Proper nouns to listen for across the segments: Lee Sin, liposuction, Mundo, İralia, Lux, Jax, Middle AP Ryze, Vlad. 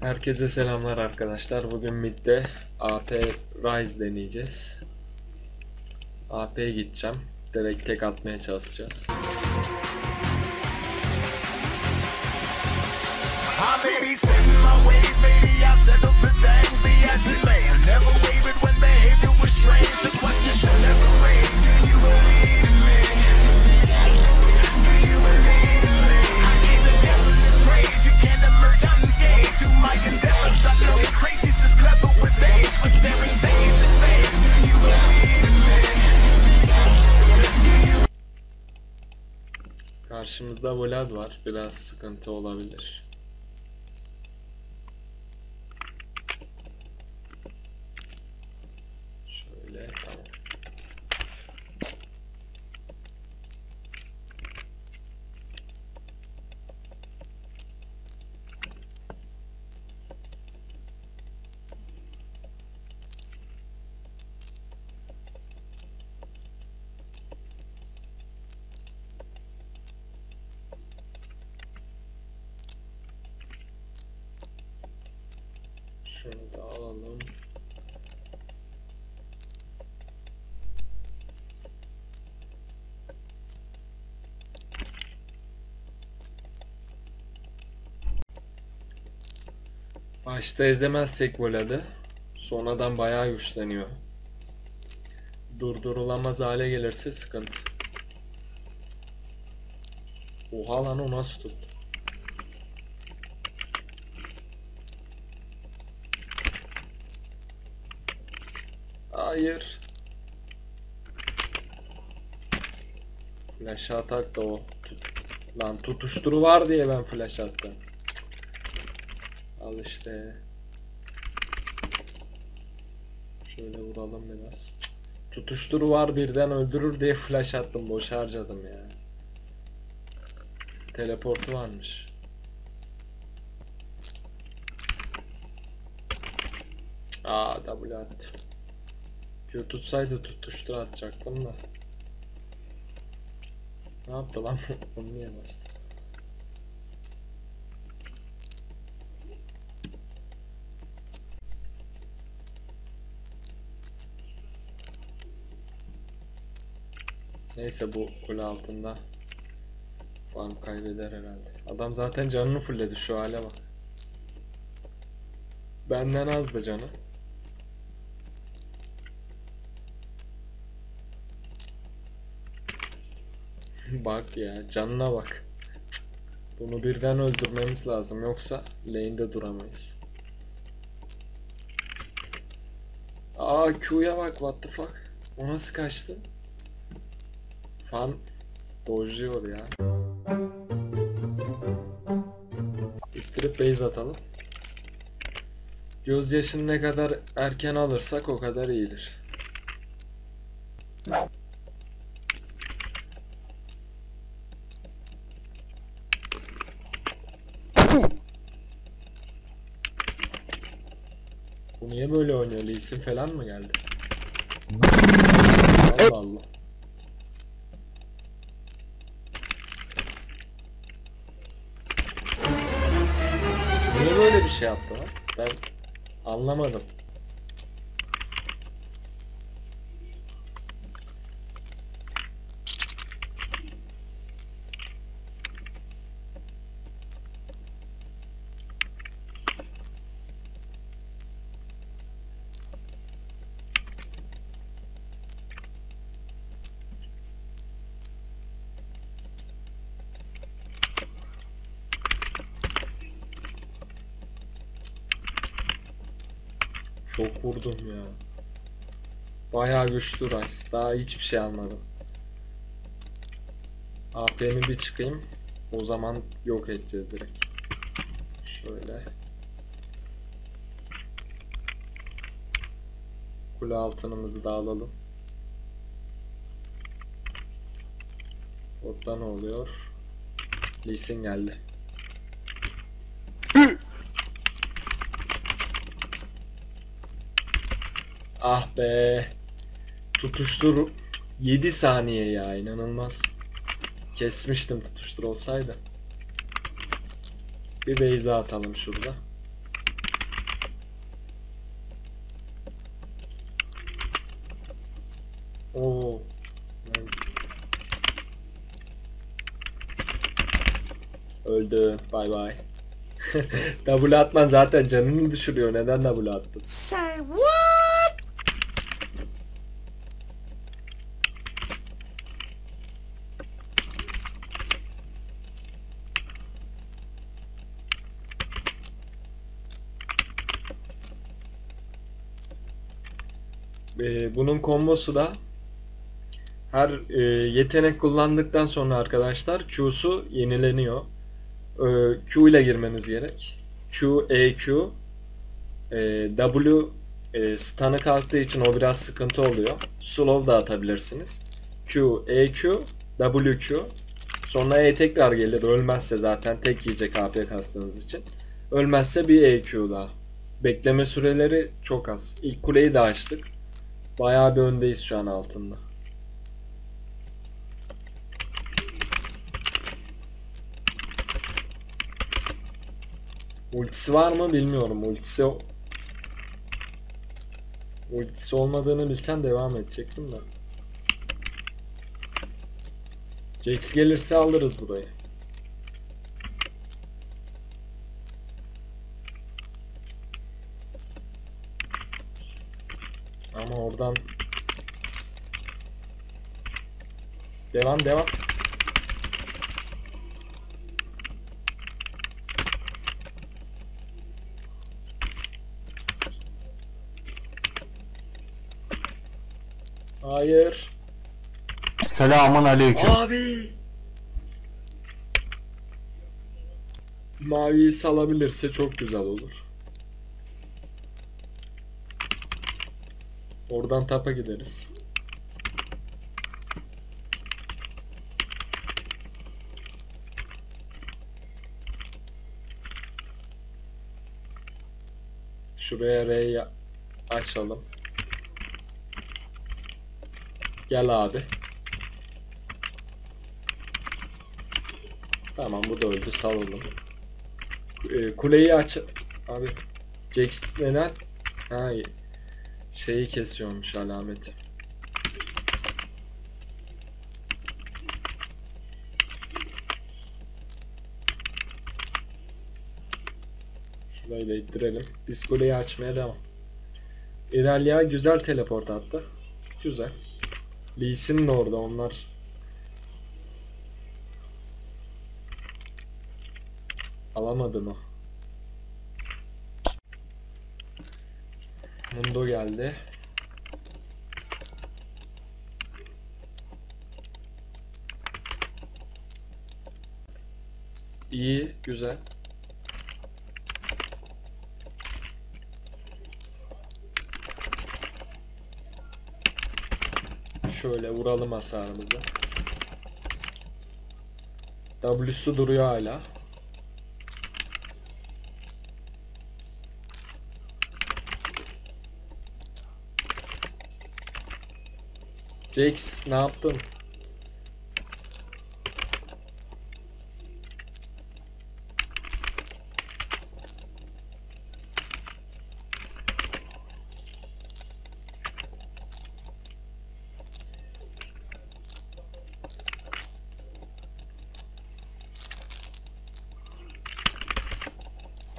Herkese selamlar arkadaşlar. Bugün Mid'de AP Ryze deneyeceğiz. AP'ye gideceğim. Direkt tek atmaya çalışacağız. Karşımızda Vlad var. Biraz sıkıntı olabilir. Şöyle tamam. Şunu da alalım. Başta ezemezsek Vlad'ı, sonradan bayağı güçleniyor. Durdurulamaz hale gelirse sıkıntı. Oha lan, o nasıl tuttu? Hayır. Flash atak da o. Lan tutuşturu var diye ben flash attım. Al işte. Şöyle vuralım biraz. Tutuşturu var, birden öldürür diye flash attım. Boş harcadım ya. Teleportu varmış. Aa, W attı. Q tutsaydı tutuştura atacaktım da. Ne yaptı lan? Onu niye bastı? Neyse, bu kule altında farm kaybeder herhalde. Adam zaten canını fulledi, şu hale bak. Benden azdı canı. Bak ya, canına bak. Bunu birden öldürmemiz lazım, yoksa lane'de duramayız. Aa, Q'ya bak, what the fuck. O nasıl kaçtı? Fan dojluyor ya. İttirip base atalım. Gözyaşını ne kadar erken alırsak o kadar iyidir. Bu niye böyle oynuyor? Lee isim falan mı geldi? Allah Allah. Niye böyle bir şey yaptı? Ben anlamadım. Çok vurdum ya. Bayağı güçlü Ryze. Daha hiçbir şey almadım. AP'mi bir çıkayım. O zaman yok edeceğiz direkt. Şöyle. Kule altınımızı da alalım. Botta ne oluyor? Lee Sin geldi. Ah be. Tutuştur 7 saniye ya, inanılmaz. Kesmiştim tutuştur olsaydı. Bir base atalım şurada. Oh, nice. Öldü. Bye bye. Double atman zaten canını düşürüyor. Neden double attın? Say what? Bunun kombosu da her yetenek kullandıktan sonra arkadaşlar Q'su yenileniyor. Q ile girmeniz gerek. Q, EQ, W stun'ı kalktığı için o biraz sıkıntı oluyor. Slow da atabilirsiniz. Q, EQ, WQ. Sonra E tekrar gelir. Ölmezse zaten tek yiyecek AP kastığınız için. Ölmezse bir EQ daha. Bekleme süreleri çok az. İlk kuleyi de açtık. Bayağı bir öndeyiz şu an altında. Ultisi var mı bilmiyorum. Ultisi olmadığını bilsen devam edecektim de. Jax gelirse alırız burayı. Ama oradan devam. Hayır. Selamun aleyküm. Abi. Maviyi salabilirse çok güzel olur. Oradan tapa gideriz. Şuraya R'yi açalım. Gel abi. Tamam, bu da öldü, salalım. Kuleyi aç. Abi Jax neden? Ha, şeyi kesiyormuş, alameti. Şurayı da ittirelim. Biz kuleyi açmaya devam. İralia güzel teleport attı. Güzel. Lee'sinin orada onlar. Alamadın o. Mundo geldi. İyi, güzel. Şöyle vuralım hasarımızı. W'su duruyor hala. Jax ne yaptın?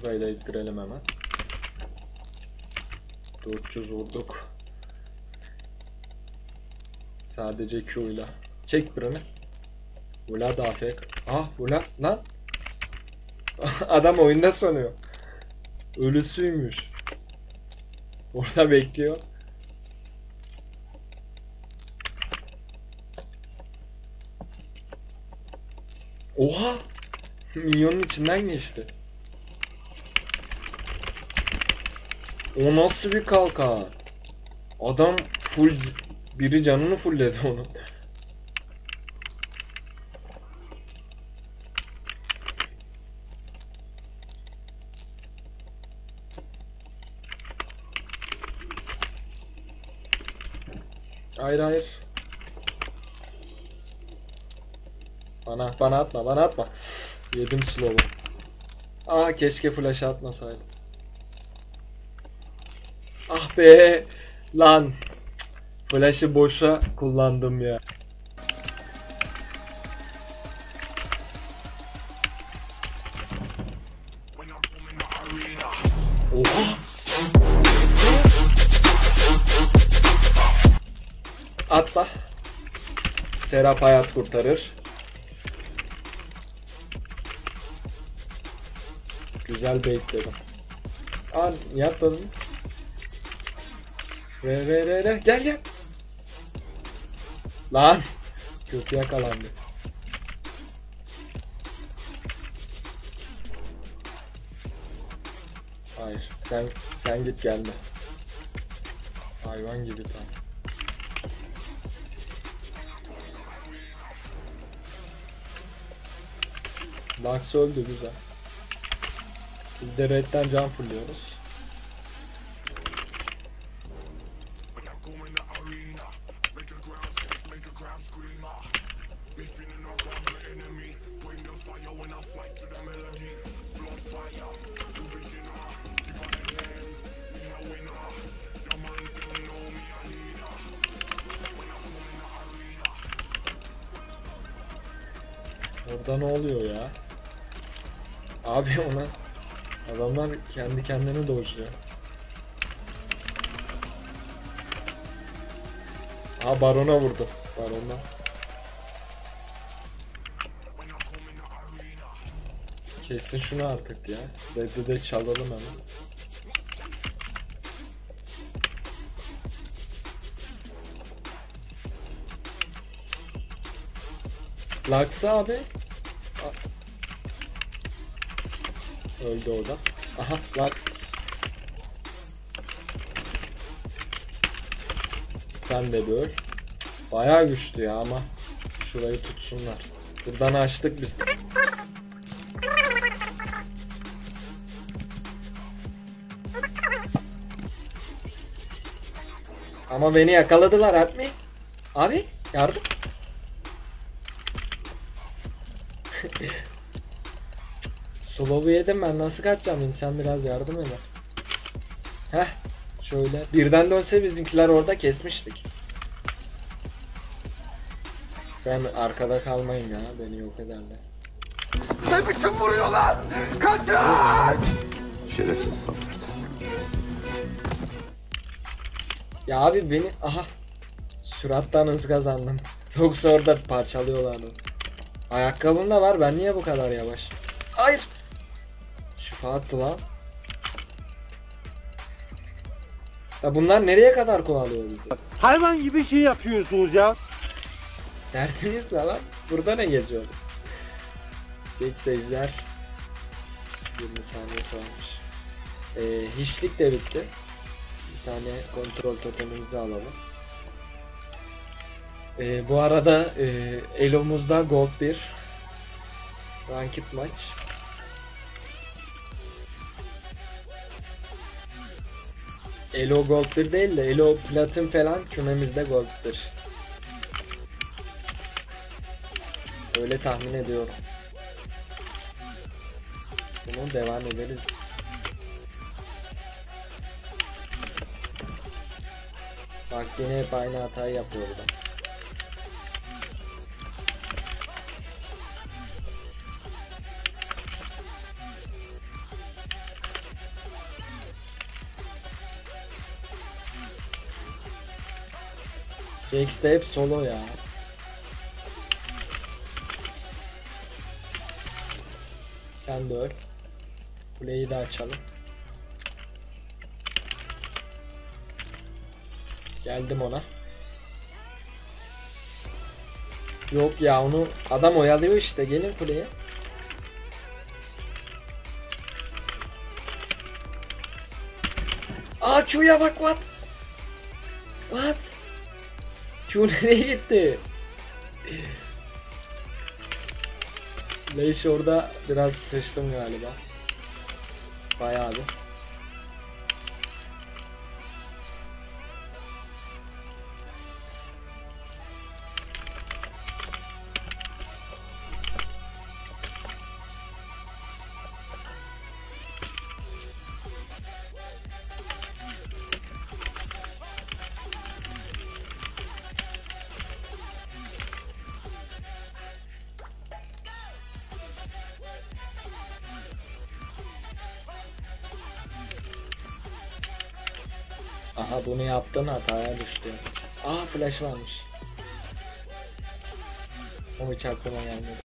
Şurayı da ittirelim hemen. 400 vurduk. Sadece Q ile. Çek birini. Bula da afk. Ah bula lan. Adam oyunda sanıyor. Ölüsüymüş. Orada bekliyor. Oha. Minyonun içinden geçti. O nasıl bir kalka? Adam full... Biri canını fullledi onun. Hayır. Bana atma. Yedim slow'u. Aa, keşke flash atmasaydım. Ah be lan. Flash'ı boşa kullandım ya. Oha. Atla. Serap hayat kurtarır. Güzel baitledim. Aa, yapmadım. Re gel. Lan kötü yakalandı. Hayır, sen git gelme. Hayvan gibi tam. Lux öldü, güzel. Biz de redden can fırlıyoruz. Orada ne oluyor ya? Abi ona adamlar kendi kendine dolaşıyor. Ha, barona vurdu. Barona. Kesin şunu artık ya. Red'i de çalalım hemen. Lux abi. Öldü o da. Aha, Lux. Sen de bir öl. Bayağı güçlü ya ama. Şurayı tutsunlar. Buradan açtık biz. Ama beni yakaladılar abi. Abi yardım. Slow'u yedim ben, nasıl kaçacağım? İnsan biraz yardım eder. Heh, şöyle birden dönse bizimkiler orada kesmiştik. Ben arkada kalmayayım ya, beni yok ederler. Ne biçim vuruyorlar? Kaçın! Şerefsiz saflet. Ya abi beni, aha, süratten hız kazandım. Yoksa orada parçalıyorlardı. Ayakkabım da var, ben niye bu kadar yavaş? Hayır! Şifa attı lan. Ya bunlar nereye kadar kovalıyor bizi? Hayvan gibi şey yapıyorsunuz ya. Derdiniz ne lan? Burada ne geziyoruz? Tek seyirciler. 20 saniye salmış. Hiçlik de bitti. Bir tane kontrol totemimizi alalım. Bu arada elomuzda gold 1 ranked maç. Elo gold 1 değil de elo platin falan, kümemizde gold 1. Öyle tahmin ediyorum. Bunu devam ederiz. Bak yine hep aynı hatayı yapıyor burada. Jax de hep solo ya. Sen de öl. Kuleyi de açalım. Geldim ona. Yok ya, onu adam oyalıyor işte, gelin kuleye. Aa, Q'ya bak, what? What? Q nereye gitti? Leş orada biraz sıçtım galiba. Bayağı bir. Aha bunu yaptın, hataya düştü. Aa flash varmış. O hiç aklıma gelmedi.